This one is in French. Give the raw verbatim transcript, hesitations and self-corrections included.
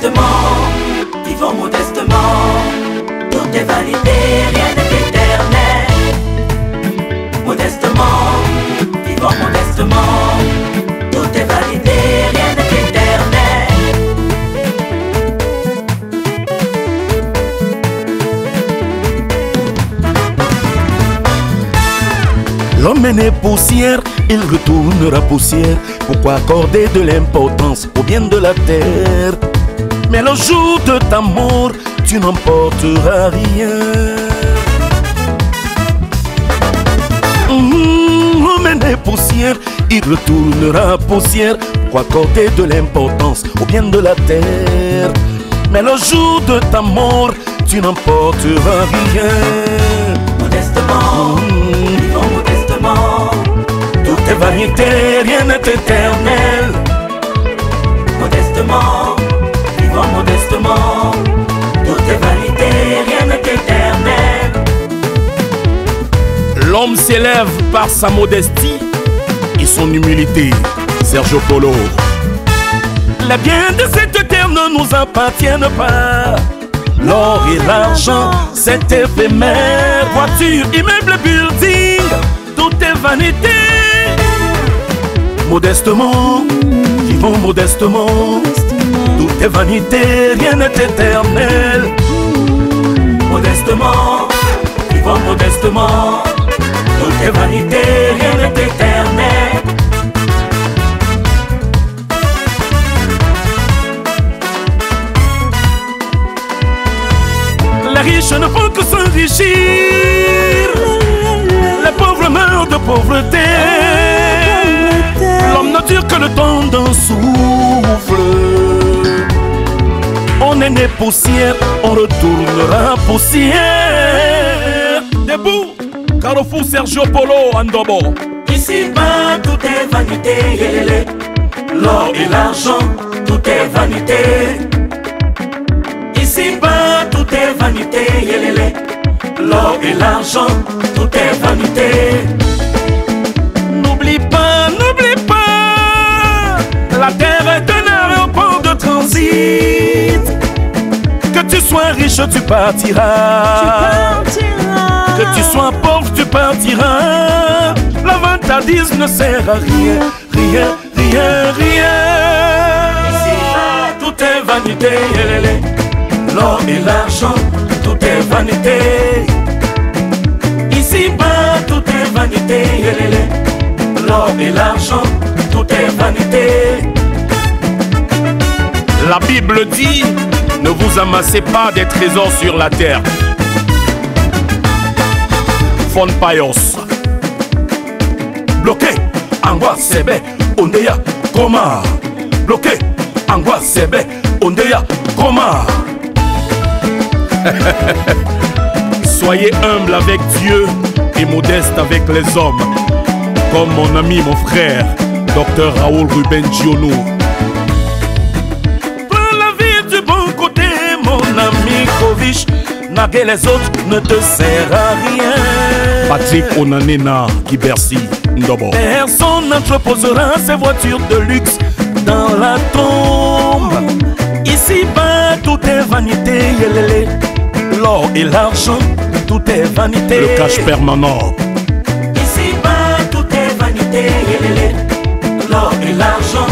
modestement, vivons modestement. Tout est validé, rien n'est éternel. Modestement, vivons modestement. Tout est validé, rien n'est éternel. L'homme est né poussière, il retournera poussière. Pourquoi accorder de l'importance au bien de la terre? Mais le jour de ta mort, tu n'emporteras rien. Mmh, l'homme est né poussière, il retournera poussière. Pourquoi accorder de l'importance au bien de la terre? Mais le jour de ta mort, tu n'emporteras rien. Modestement, mmh. vivons modestement. Tout est vanité, rien n'est éternel. Modestement, vivons modestement. Tout est vanité, rien n'est éternel. L'homme s'élève par sa modestie et son humilité. Sergio Polo. Les biens de cette terre ne nous appartiennent pas. L'or et l'argent, c'est éphémère. Voiture, immeuble, building, tout est vanité. Modestement, vivons modestement. Tout est vanité, rien n'est éternel. Modestement, vivons modestement. Tout est vanité, rien n'est éternel. Les riches ne font que s'enrichir. Les pauvres meurent de pauvreté. L'homme ne dure que le temps d'un souffle. On est né poussière, on retournera poussière. Debout, Carrefour Sergio Polo, Andobo. Ici-bas, tout est vanité. L'or et l'argent, tout est vanité. Ici-bas, tout est vanité. L'or et l'argent, tout est vanité. N'oublie pas, n'oublie pas, la terre est un aéroport de transit. Que tu sois riche, tu partiras. Tu partiras. Que tu sois pauvre, tu partiras. La vantardise ne sert à rien, rien, rien, rien. Ici-bas, tout est vanité. L'or et l'argent, tout est vanité. Ici-bas, tout est vanité. L'or et l'argent, tout est vanité. La Bible dit, ne vous amassez pas des trésors sur la terre. Fon Payos. Bloqué, angoisse, sebe, ondeya, coma. Bloqué, angoisse, sebe, ondeya, coma. Soyez humble avec Dieu et modeste avec les hommes. Comme mon ami, mon frère, docteur Raoul Ruben Dionou. Prends la vie du bon côté, mon ami Kovich. Narguer les autres ne te sert à rien. Patrick Onanena, qui Bercy, Andobo. Personne n'entreposera ses voitures de luxe dans la tombe. Ici-bas, tout est vanité, yélélé. L'or et l'argent, tout est vanité. Le cash permanent. L'or et l'argent,